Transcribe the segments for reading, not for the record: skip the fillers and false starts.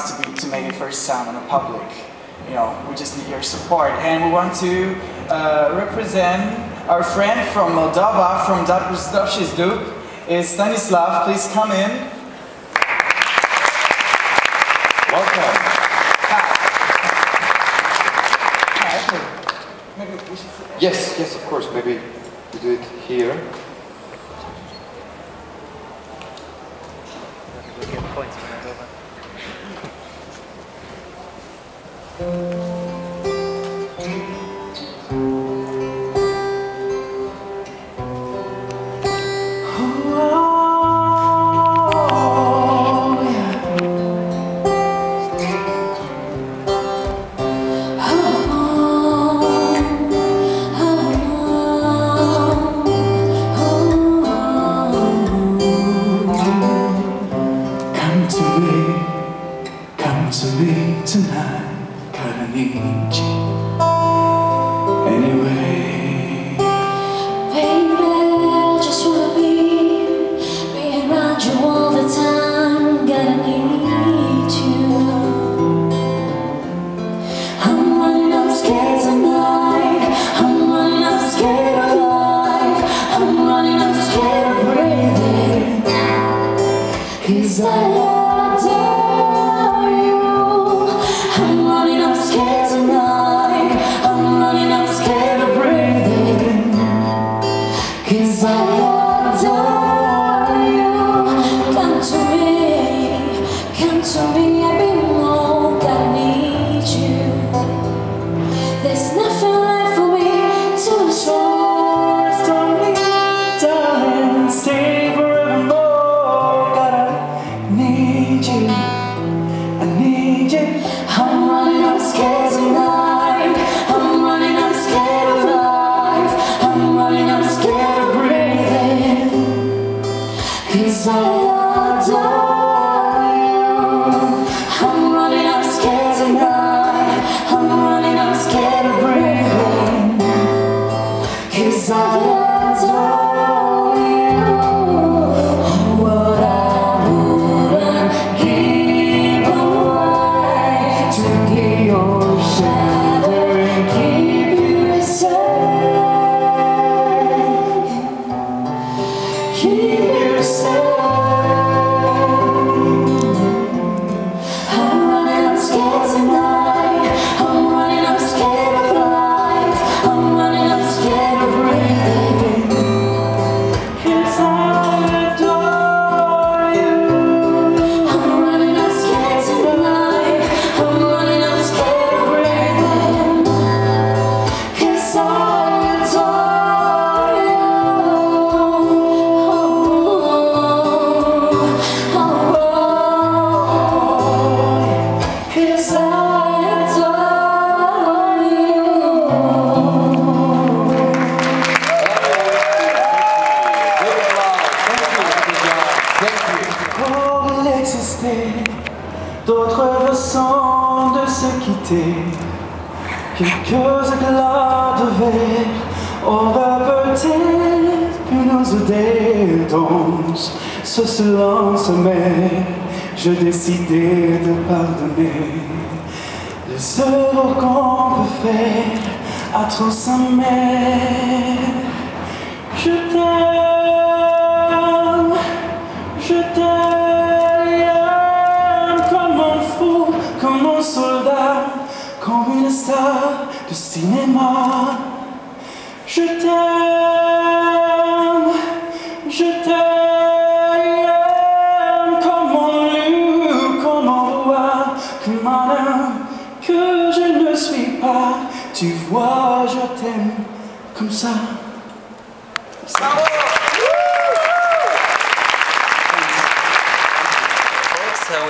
To make it first sound in the public. You know, we just need your support. And we want to represent our friend from Moldova, from Dubrovnik, is Stanislav. Please come in. Welcome. Hi. Maybe we should sit there. Yes, yes, of course. Maybe we do it here.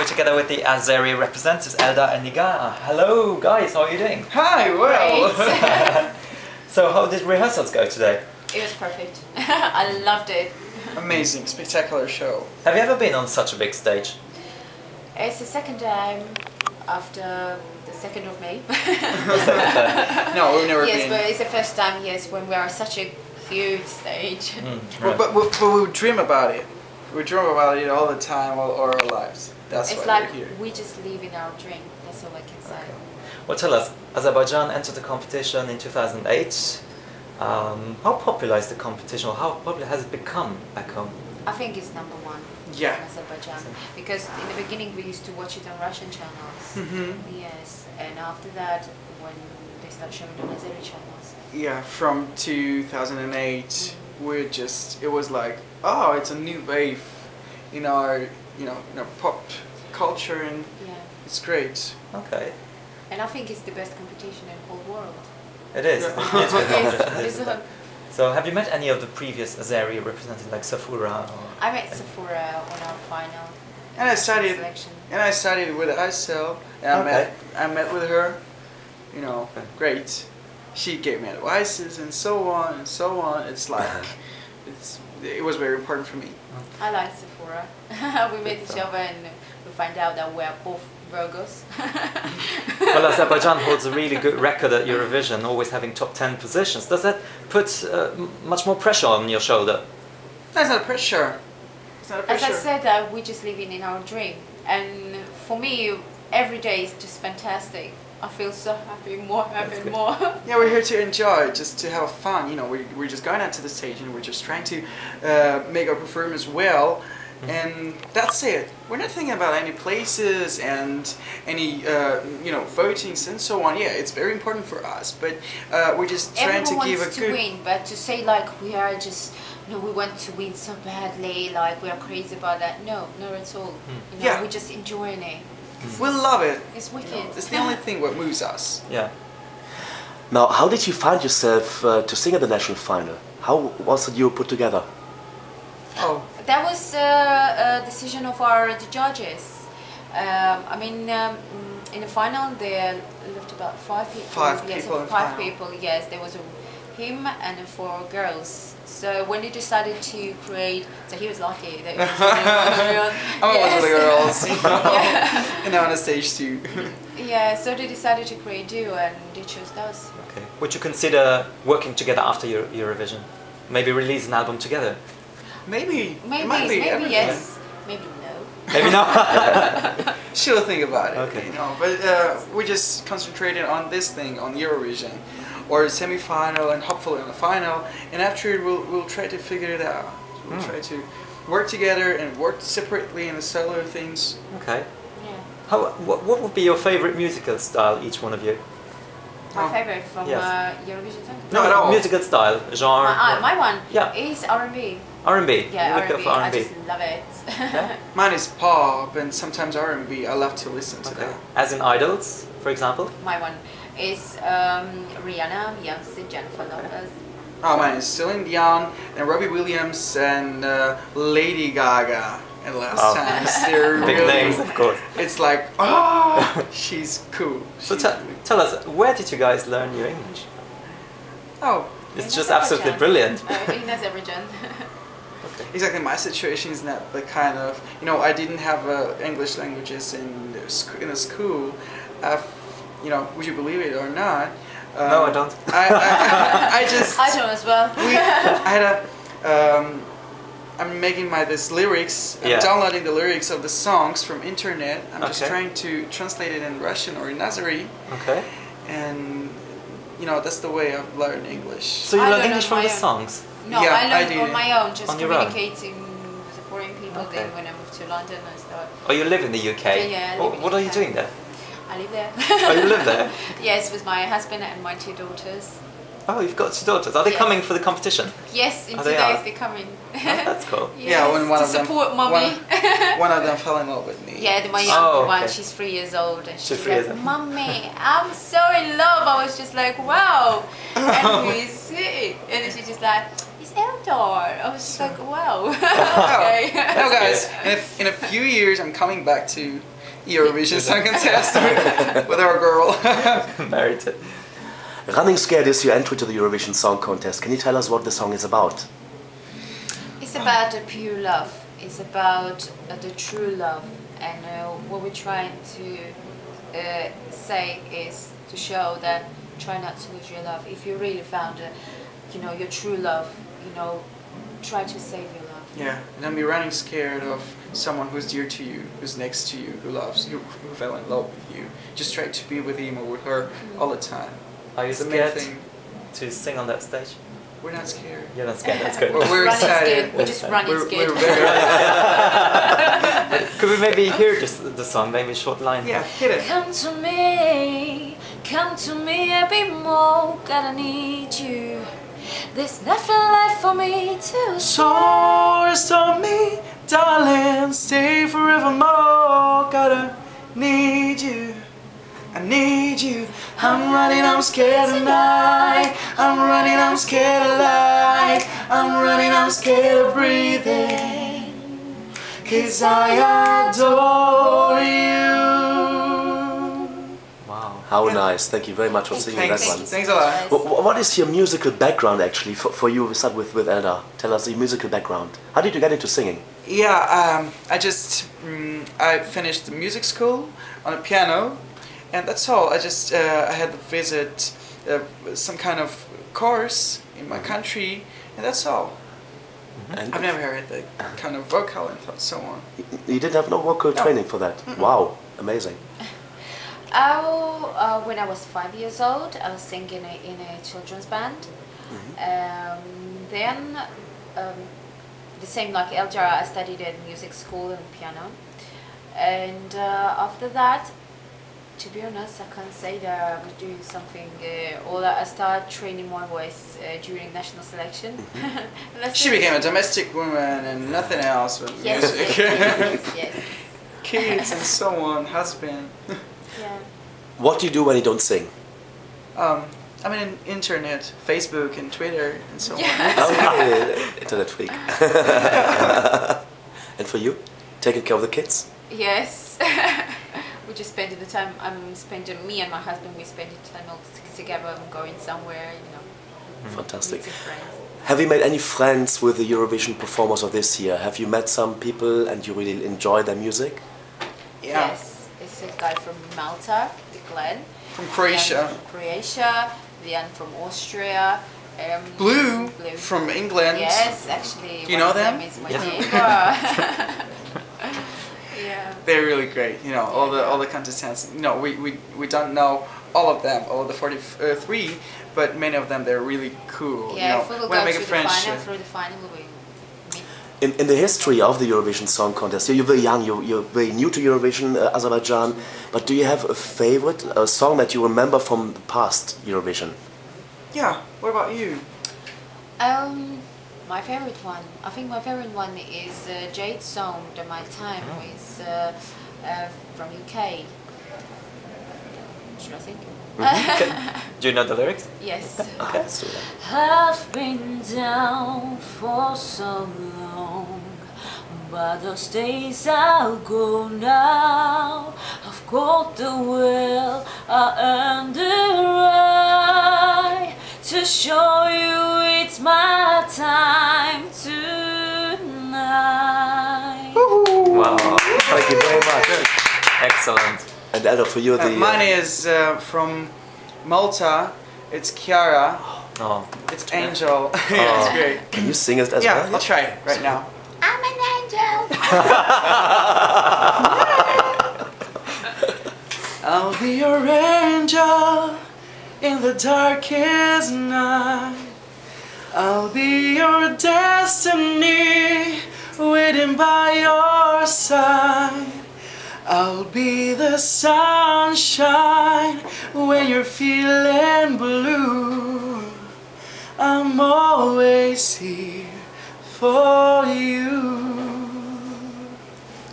Together with the Azeri representatives, Eldar and Nigar. Hello guys, how are you doing? Hi, well! So how did rehearsals go today? It was perfect. I loved it. Amazing, spectacular show. Have you ever been on such a big stage? It's the second time after the 2nd of May. No, we've never been. Yes, but it's the first time, yes, when we are such a huge stage. Mm, right. But we would dream about it. We dream about it all the time, all our lives. That's it's why like we're here. We just live in our dream. That's all I can say. Okay. Well, tell us, Azerbaijan entered the competition in 2008. How popular is the competition, or how popular has it become back home? I think it's #1 in Azerbaijan, because in the beginning we used to watch it on Russian channels. Mm-hmm. Yes, and after that, when they started showing it on Azeri channels. Yeah, from 2008, mm-hmm. It was like, oh, it's a new wave in our, in our pop culture, and it's great. Okay. And I think it's the best competition in the whole world. It is. So have you met any of the previous Azeri representatives, like Safura? I met Safura on our final selection. And I studied with Aysel, and I met with her, great. She gave me advices and so on and so on. It's like, it was very important for me. I like Safura. We met each other and we find out that we're both Virgos. Well, Azerbaijan holds a really good record at Eurovision, always having top 10 positions. Does that put much more pressure on your shoulder? That's not pressure. It's not pressure. As I said, we're just living in our dream. And for me, every day is just fantastic. I feel so happy, more happy and more. Yeah, we're here to enjoy, just to have fun. We're just going out to the stage and we're just trying to make our performance well. And that's it. We're not thinking about any places and any, votings and so on. Yeah, it's very important for us, but we're just trying to give a good win, but to say like we are just, we want to win so badly, like we are crazy about that. No, not at all. Yeah, we're just enjoying it. We love it. It's wicked. It's the only thing that moves us. Yeah. Now, how did you find yourself to sing at the national final? How was it you put together? Oh. That was a decision of the judges. In the final, they left about 5 people. Five people, yes. There was him and 4 girls. So when they decided to create, so he was lucky. That was one of the girls. Yeah. And now on a stage 2. Yeah, so they decided to create duo and they chose us. Okay. Would you consider working together after Eurovision? Maybe release an album together? Maybe yes, maybe no. Maybe no. She'll think about it. Okay. But we just concentrated on this thing, on Eurovision, or semi-final, and hopefully on the final. And after we'll try to figure it out. We'll try to work together and work separately in the solo things. Okay. Yeah. What would be your favorite musical style, each one of you? My favorite from Eurovision Song Contest? No, at all. Musical style, genre. My one is R&B. R&B? Yeah, R&B. I just love it. Yeah? Mine is pop and sometimes R&B. I love to listen to that. As in idols, for example? My one is Rihanna, Beyoncé, Jennifer Lopez. Oh, mine is Celine Dion and Robbie Williams and Lady Gaga. And last time, big names, of course. It's like, oh, she's cool. So tell us, where did you guys learn your English? Oh, it's just absolutely brilliant. In Azerbaijan. Exactly, my situation is not the kind of I didn't have English languages in a school. Would you believe it or not? No, I don't. I don't as well. I had a. I'm making these lyrics, I'm downloading the lyrics of the songs from internet. I'm just trying to translate it in Russian or in Azeri. Okay. And, that's the way I've learned English. So you learn English from the songs? No, yeah, I learned on my own, just communicating with the foreign people. Then when I moved to London, I started... Oh, you live in the UK? Yeah, I live in the UK. What are you doing there? I live there. Oh, you live there? Yes, with my husband and my 2 daughters. Oh, you've got 2 daughters. Are they coming for the competition? Yes, in 2 days they're coming. Oh, that's cool. Yes, yeah, when one to support mommy. One of them fell in love with me. Yeah, my younger one, she's 3 years old. And she's like, Mommy, I'm so in love. I was just like, wow. And who is it? And she's just like, it's Eldar. I was just like, wow. Okay. No, guys, in a few years I'm coming back to Eurovision Song Contest with our girl. Married to. Running Scared is your entry to the Eurovision Song Contest. Can you tell us what the song is about? It's about the pure love. It's about the true love. And what we're trying to say is to show that try not to lose your love. If you really found your true love, try to save your love. Yeah, and then be running scared of someone who's dear to you, who's next to you, who loves you, who fell in love with you. Just try to be with him or with her all the time. Are you scared to sing on that stage? We're not scared. You're not scared, that's good. We're excited. We're just running scared. Could we maybe hear the song, maybe a short line? Yeah, hit it. Come to me a bit more, gotta need you. There's nothing left for me to shore. It's on me, darling, stay forevermore. Gotta need you, I need you. I'm running, I'm scared tonight. I'm running, I'm scared of light. I'm running, I'm scared of breathing. 'Cause I adore you. Wow, how nice. Thank you very much for singing that one. Thanks a lot. What is your musical background actually for you? We start with Eldar. Tell us your musical background. How did you get into singing? Yeah, I finished the music school on a piano. And that's all. I had to visit some kind of course in my country, and that's all. And I've never heard that kind of vocal and so on. You didn't have no vocal training for that? Mm-mm. Wow, amazing. When I was 5 years old, I was singing in a children's band. Then, the same like Eldar, I studied at music school and piano. And after that, to be honest, I can't say that I was doing something, or that I started training my voice during national selection. She became a domestic woman and nothing else but music. Yes. Kids and so on, husband. Yeah. What do you do when you don't sing? I mean, internet, Facebook and Twitter and so on. Internet freak. And for you? Taking care of the kids? Yes. We just spend the time. Me and my husband. We spend the time all together. I'm going somewhere, you know. Fantastic. Have you made any friends with the Eurovision performers of this year? Have you met some people and you really enjoy their music? Yeah. Yes, it's a guy from Malta, Declan. From Croatia. Rihanna from Austria. Blue from England. Yes, actually. You know them? Is my neighbor. Yeah. They're really great, you know, all the contestants. You know, we don't know all of them, all of the 43, but many of them, they're really cool. Yeah, you know, if we make a friendship through the final, we meet. In the history of the Eurovision Song Contest, you're very young, you're very new to Eurovision, Azerbaijan, but do you have a favorite song that you remember from the past Eurovision? Yeah, what about you? My favorite one, I think my favorite one is Jade's song, My Time, is from UK. Should I sing? Do you know the lyrics? Yes. Okay. I've been down for so long, but those days I'll go now. I've got the will, I earned the right to show you it's my time tonight. Wow, thank you very much. Excellent. And Eldar, for you, mine is from Malta, it's Chiara. Oh. It's Angel. Oh. Yeah, it's great. Can you sing it as well? Yeah, I'll try it right now. I'm an angel. I'll be your angel in the darkest night. I'll be your destiny waiting by your side. I'll be the sunshine when you're feeling blue. I'm always here for you.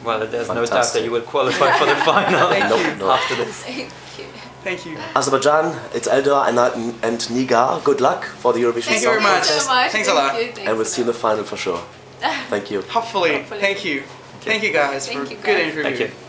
Well, there's no doubt that you will qualify for the final. Thank you. After this. Thank you. Azerbaijan, it's Eldar and Nigar. Good luck for the Eurovision Song Contest. Thank you very much. Thanks a lot. And we'll see you in the final for sure. Thank you. Hopefully. Thank you. Thank you guys for a good interview. Thank you.